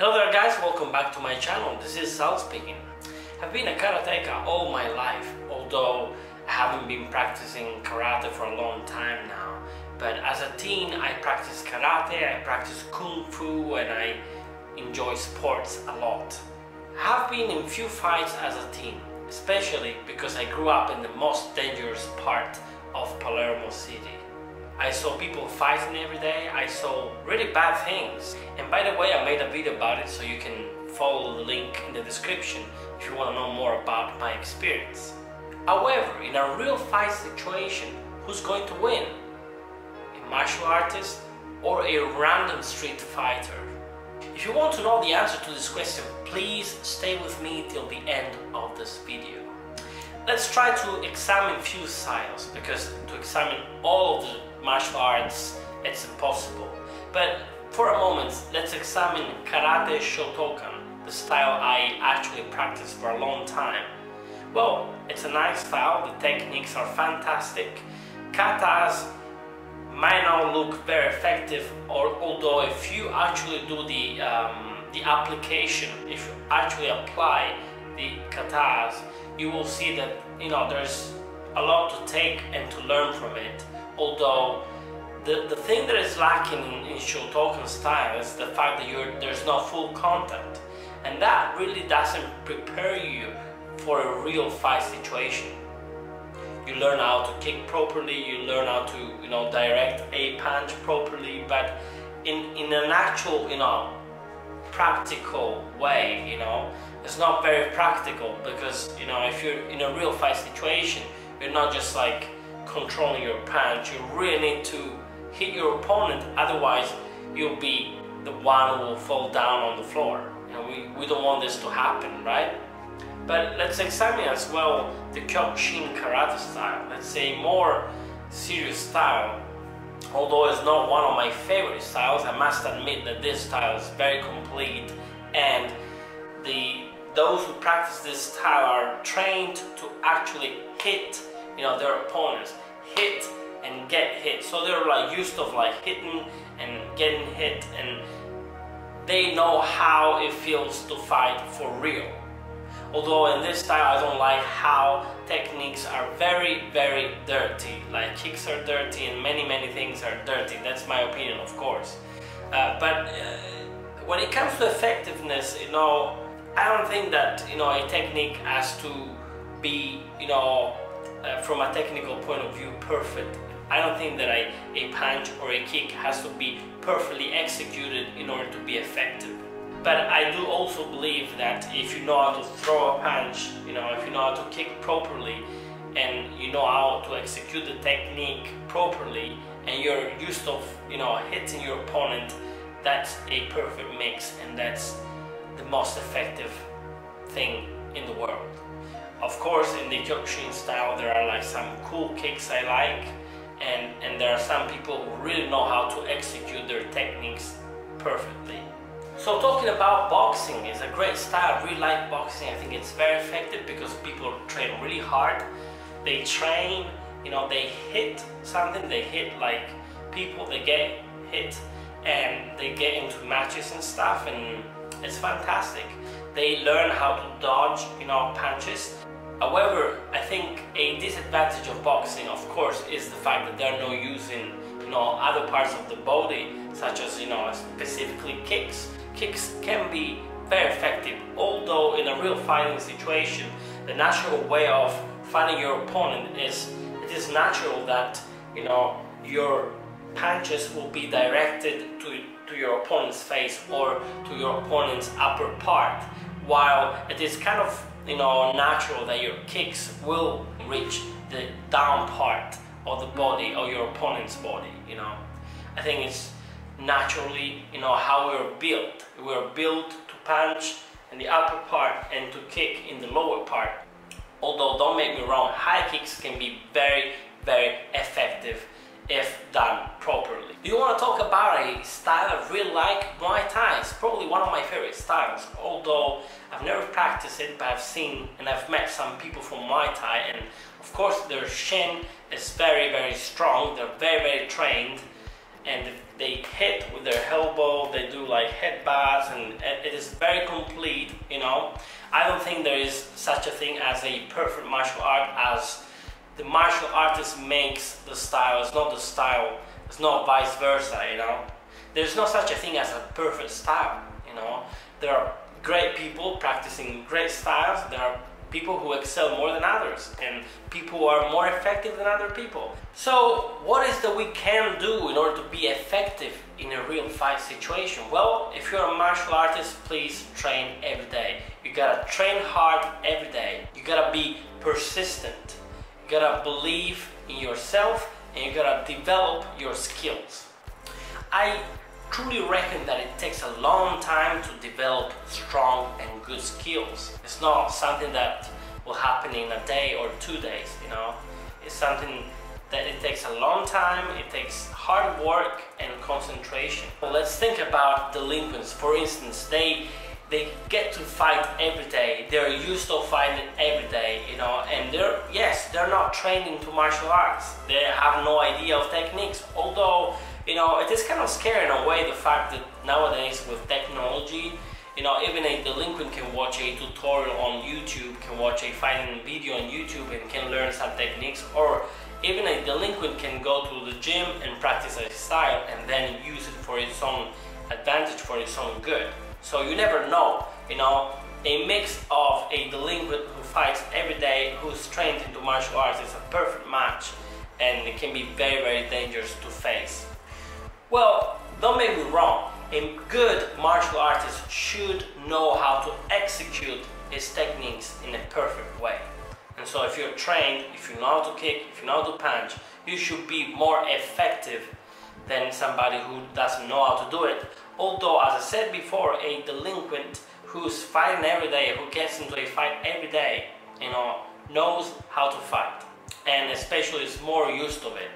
Hello there guys, welcome back to my channel. This is Sal speaking. I've been a karateka all my life, although I haven't been practicing karate for a long time now. But as a teen I practiced karate, I practiced kung fu, and I enjoy sports a lot. I have been in few fights as a teen, especially because I grew up in the most dangerous part of Palermo city. I saw people fighting every day, I saw really bad things. And by the way, I made a video about it, so you can follow the link in the description if you want to know more about my experience. However, in a real fight situation, who's going to win? A martial artist or a random street fighter? If you want to know the answer to this question, please stay with me till the end of this video. Let's try to examine few styles, because to examine all of the martial arts, it's impossible. But for a moment, let's examine Karate Shotokan, the style I actually practiced for a long time. Well, it's a nice style, the techniques are fantastic. Katas might not look very effective, although if you actually do the application, if you actually apply the katas, you will see that, you know, there's a lot to take and to learn from it. Although the thing that is lacking in Shotokan style is the fact that there's no full contact, and that really doesn't prepare you for a real fight situation. You learn how to kick properly, you learn how to, you know, direct a punch properly, but in an actual, you know, practical way, you know, it's not very practical, because, you know, if you're in a real fight situation, you're not just like controlling your punch, you really need to hit your opponent, otherwise you'll be the one who will fall down on the floor, and we don't want this to happen, right? But let's examine as well the Kyokushin karate style. Let's say more serious style, although it's not one of my favorite styles. I must admit that this style is very complete, and those who practice this style are trained to actually hit, you know, their opponents, hit and get hit. So they're like used to like hitting and getting hit, and they know how it feels to fight for real. Although in this style I don't like how techniques are very dirty, like kicks are dirty and many things are dirty. That's my opinion, of course. But when it comes to effectiveness, you know, I don't think that, you know, a technique has to be, you know, from a technical point of view perfect. I don't think that a punch or a kick has to be perfectly executed in order to be effective. But I do also believe that if you know how to throw a punch, you know, if you know how to kick properly, and you know how to execute the technique properly, and you're used to, you know, hitting your opponent, that's a perfect mix, and that's the most effective thing in the world. Of course, in the Kyokushin style there are like some cool kicks I like, and there are some people who really know how to execute their techniques perfectly. So talking about boxing, is a great style. I really like boxing. I think it's very effective because people train really hard. They train, you know, they hit something, they hit like people, they get hit, and they get into matches and stuff, and it's fantastic. They learn how to dodge, you know, punches. However, I think a disadvantage of boxing, of course, is the fact that they're not using, you know, other parts of the body, such as, you know, specifically kicks. Kicks can be very effective, although in a real fighting situation, the natural way of fighting your opponent is, it is natural that, you know, your punches will be directed to your opponent's face or to your opponent's upper part, while it is kind of, you know, natural that your kicks will reach the down part of the body or your opponent's body, you know. I think it's naturally, you know, how we're built. We're built to punch in the upper part and to kick in the lower part. Although, don't make me wrong, high kicks can be very effective if done properly. You want to talk about a style I really like? Muay Thai is probably one of my favorite styles, although I've never practiced it, but I've seen and I've met some people from Muay Thai, and of course their shin is very strong, they're very trained, and they hit with their elbow, they do like headbutts, and it is very complete, you know. I don't think there is such a thing as a perfect martial art, as the martial artist makes the style, it's not the style, it's not vice versa, you know. There's no such a thing as a perfect style, you know. There are great people practicing great styles, there are people who excel more than others, and people who are more effective than other people. So what is that we can do in order to be effective in a real fight situation? Well, if you're a martial artist, please train every day. You gotta train hard every day. You gotta be persistent. You gotta believe in yourself, and you gotta develop your skills. I truly reckon that it takes a long time to develop strong and good skills. It's not something that will happen in a day or 2 days, you know. It's something that it takes a long time, it takes hard work and concentration. Well, let's think about delinquents, for instance. They get to fight every day, they're used to fighting every day, you know, and they're not trained into martial arts. They have no idea of techniques, although, you know, it is kind of scary in a way, the fact that nowadays with technology, you know, even a delinquent can watch a tutorial on YouTube, can watch a fighting video on YouTube and can learn some techniques, or even a delinquent can go to the gym and practice a style and then use it for its own advantage, for its own good. So you never know, you know, a mix of a delinquent who fights every day, who's trained into martial arts, is a perfect match, and it can be very, very dangerous to face. Well, don't make me wrong, a good martial artist should know how to execute his techniques in a perfect way. And so if you're trained, if you know how to kick, if you know how to punch, you should be more effective than somebody who doesn't know how to do it. Although, as I said before, a delinquent who's fighting every day, who gets into a fight every day, you know, knows how to fight, and especially is more used to it.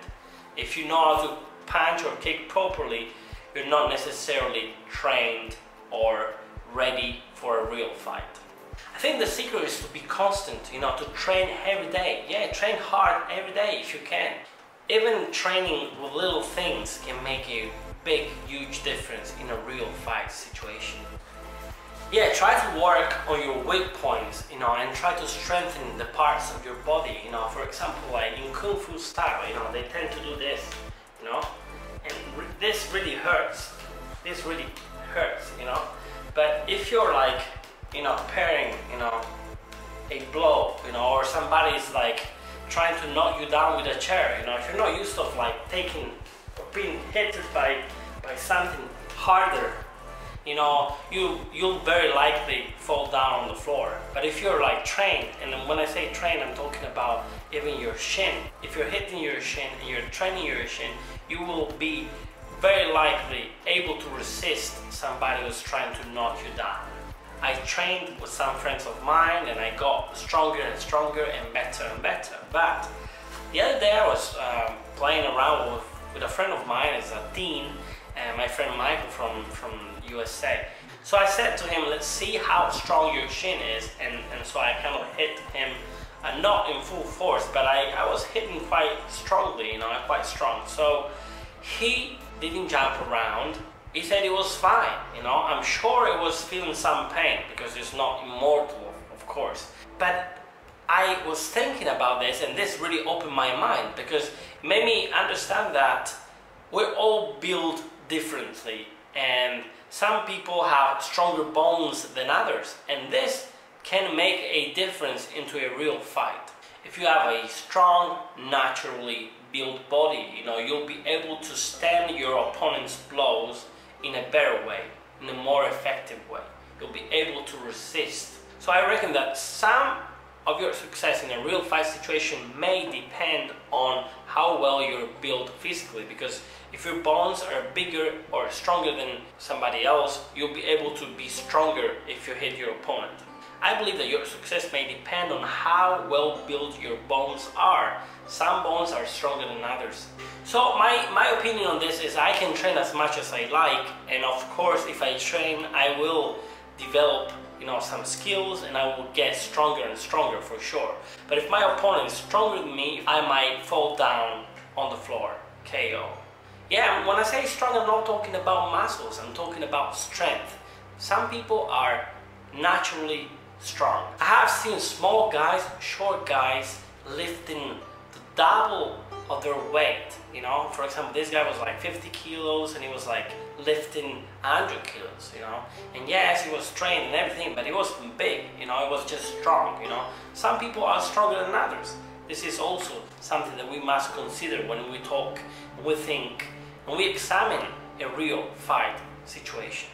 If you know how to punch or kick properly, you're not necessarily trained or ready for a real fight. I think the secret is to be constant, you know, to train every day. Yeah, train hard every day if you can. Even training with little things can make you big, huge difference in a real fight situation. Yeah, try to work on your weak points, you know, and try to strengthen the parts of your body, you know. For example, like in Kung Fu style, you know, they tend to do this, you know, and this really hurts. This really hurts, you know. But if you're like, you know, parrying, you know, a blow, you know, or somebody's like trying to knock you down with a chair, you know, if you're not used to like taking being hit by something harder, you know, you'll very likely fall down on the floor. But if you're like trained, and when I say trained, I'm talking about even your shin. If you're hitting your shin and you're training your shin, you will be very likely able to resist somebody who's trying to knock you down. I trained with some friends of mine and I got stronger and stronger and better and better. But the other day I was playing around with a friend of mine as a teen, and my friend Michael from USA. So I said to him, let's see how strong your shin is, and so I kind of hit him, not in full force, but I was hitting quite strongly, you know, quite strong. So he didn't jump around, he said it was fine, you know. I'm sure it was feeling some pain, because it's not immortal, of course. But I was thinking about this, and this really opened my mind, because it made me understand that we're all built differently, and some people have stronger bones than others, and this can make a difference into a real fight. If you have a strong, naturally built body, you know, you'll be able to stand your opponent's blows in a better way, in a more effective way. You'll be able to resist. So I reckon that some of your success in a real fight situation may depend on how well you're built physically, because if your bones are bigger or stronger than somebody else, you'll be able to be stronger if you hit your opponent. I believe that your success may depend on how well built your bones are. Some bones are stronger than others. So my opinion on this is I can train as much as I like, and of course if I train I will develop, you know, some skills, and I will get stronger and stronger for sure. But if my opponent is stronger than me, I might fall down on the floor, KO. Yeah, when I say strong, I'm not talking about muscles, I'm talking about strength. Some people are naturally strong. I have seen small guys, short guys lifting the double of their weight, you know. For example, this guy was like 50 kilos and he was like lifting 100 kilos, you know. And yes, he was trained and everything, but he wasn't big, you know, he was just strong, you know. Some people are stronger than others. This is also something that we must consider when we talk, we think, when we examine a real fight situation.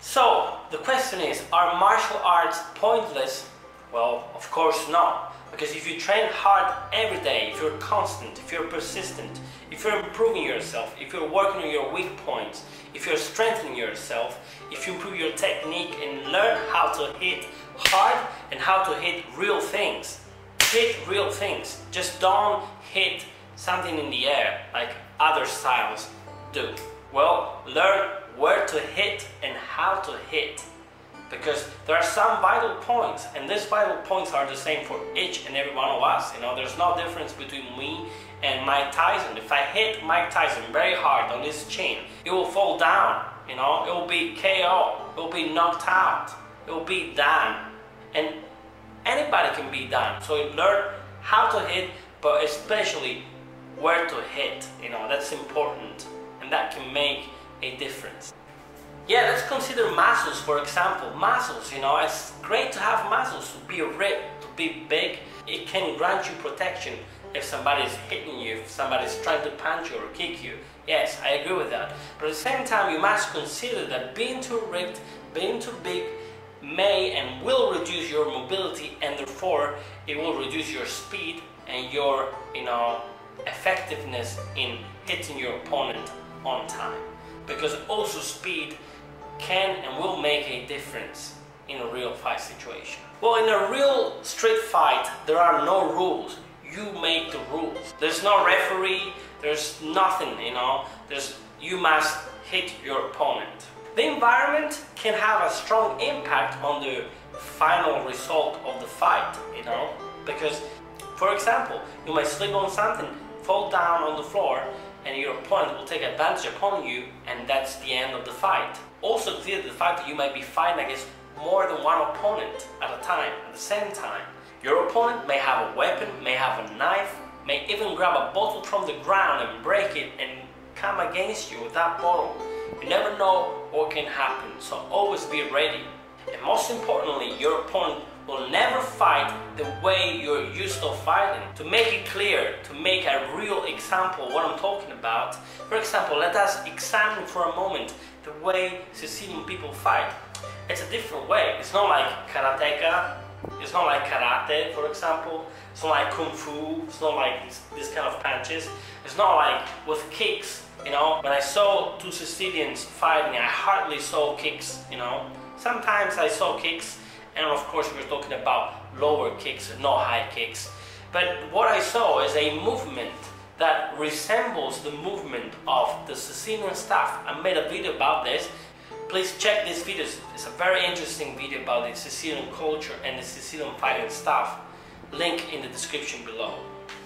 So, the question is, are martial arts pointless? Well, of course not. Because if you train hard every day, if you're constant, if you're persistent, if you're improving yourself, if you're working on your weak points, if you're strengthening yourself, if you improve your technique and learn how to hit hard and how to hit real things, just don't hit something in the air like other styles do. Well, learn where to hit and how to hit, because there are some vital points, and these vital points are the same for each and every one of us. You know, there's no difference between me and Mike Tyson. If I hit Mike Tyson very hard on his chin, it will fall down, you know, it will be KO, it will be knocked out, it will be done, and anybody can be done. So learn how to hit, but especially where to hit, you know, that's important, and that can make a difference. Yeah, let's consider muscles, for example. Muscles, you know, it's great to have muscles, to be ripped, to be big. It can grant you protection if somebody's hitting you, if somebody's trying to punch you or kick you. Yes, I agree with that. But at the same time, you must consider that being too ripped, being too big may and will reduce your mobility, and therefore it will reduce your speed and your, you know, effectiveness in hitting your opponent on time. Because also speed can and will make a difference in a real fight situation. Well, in a real street fight, there are no rules. You make the rules. There's no referee, there's nothing, you know. You must hit your opponent. The environment can have a strong impact on the final result of the fight, you know. Because, for example, you might slip on something, fall down on the floor, and your opponent will take advantage upon you, and that's the end of the fight. Also consider the fact that you might be fighting against more than one opponent at a time, at the same time. Your opponent may have a weapon, may have a knife, may even grab a bottle from the ground and break it and come against you with that bottle. You never know what can happen, so always be ready. And most importantly, your opponent will never fight the way you're used to fighting. To make it clear, to make a real example of what I'm talking about, for example, let us examine for a moment the way Sicilian people fight. It's a different way. It's not like karateka, it's not like karate, for example. It's not like kung fu, it's not like this kind of punches. It's not like with kicks, you know. When I saw two Sicilians fighting, I hardly saw kicks, you know. Sometimes I saw kicks, and of course we're talking about lower kicks, not high kicks. But what I saw is a movement that resembles the movement of the Sicilian Staff. I made a video about this. Please check this video. It's a very interesting video about the Sicilian culture and the Sicilian fighting staff. Link in the description below.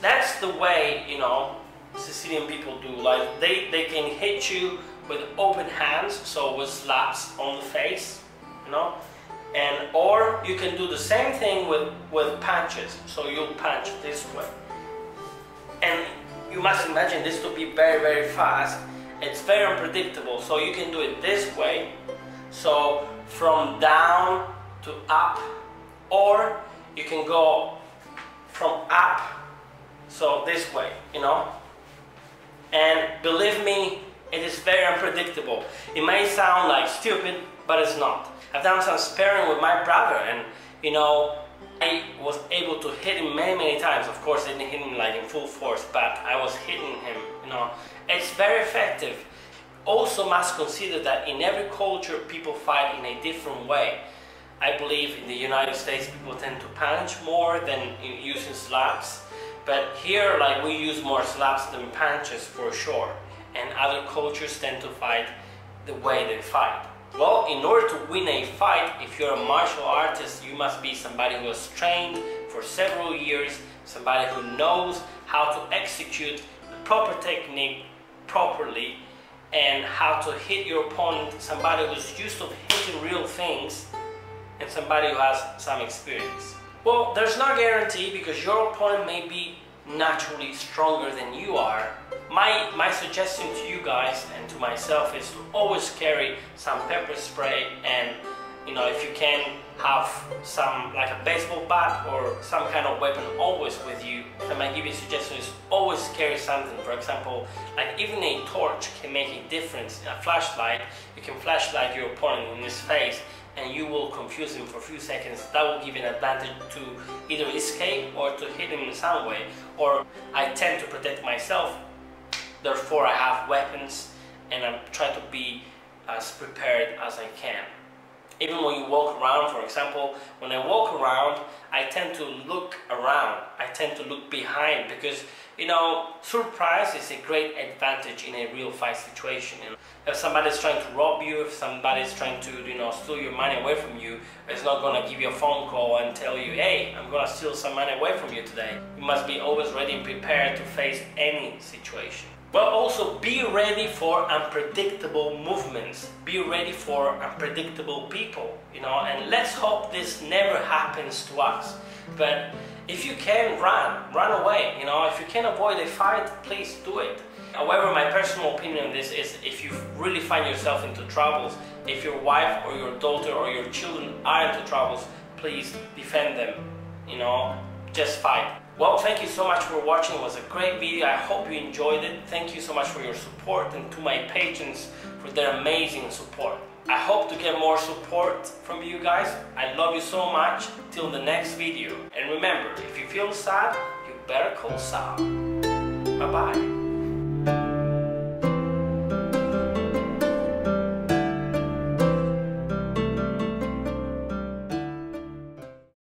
That's the way, you know, Sicilian people do. Like they can hit you with open hands, so with slaps on the face, you know. And or you can do the same thing with punches, so you'll punch this way. And you must imagine this to be very, very fast. It's very unpredictable, so you can do it this way, so from down to up, or you can go from up, so this way, you know. And believe me, it is very unpredictable. It may sound like stupid, but it's not. I've done some sparring with my brother, and you know, I was able to hit him many, many times. Of course, I didn't hit him like in full force, but I was hitting him, you know. It's very effective. Also must consider that in every culture, people fight in a different way. I believe in the United States, people tend to punch more than using slaps. But here, like, we use more slaps than punches for sure. And other cultures tend to fight the way they fight. Well, in order to win a fight, if you're a martial artist, you must be somebody who has trained for several years, somebody who knows how to execute the proper technique, properly and how to hit your opponent, somebody who's used to hitting real things and somebody who has some experience. Well, there's no guarantee because your opponent may be naturally stronger than you are. My suggestion to you guys and to myself is to always carry some pepper spray and, you know, if you can, have some, like a baseball bat or some kind of weapon always with you. And my giving suggestion is always carry something, for example, like even a torch can make a difference. In a flashlight, you can flashlight your opponent in his face and you will confuse him for a few seconds. That will give an advantage to either escape or to hit him in some way. Or I tend to protect myself, therefore I have weapons and I try to be as prepared as I can. Even when you walk around, for example, when I walk around, I tend to look around. I tend to look behind because, you know, surprise is a great advantage in a real fight situation. And if somebody's trying to rob you, if somebody's trying to, you know, steal your money away from you, it's not gonna give you a phone call and tell you, hey, I'm gonna steal some money away from you today. You must be always ready and prepared to face any situation. But also be ready for unpredictable movements, be ready for unpredictable people, you know, and let's hope this never happens to us. But if you can, run away, you know, if you can avoid a fight, please do it. However, my personal opinion on this is if you really find yourself into troubles, if your wife or your daughter or your children are into troubles, please defend them, you know, just fight. Well, thank you so much for watching. It was a great video. I hope you enjoyed it. Thank you so much for your support and to my patrons for their amazing support. I hope to get more support from you guys. I love you so much. Till the next video. And remember, if you feel sad, you better call Sal. Bye-bye.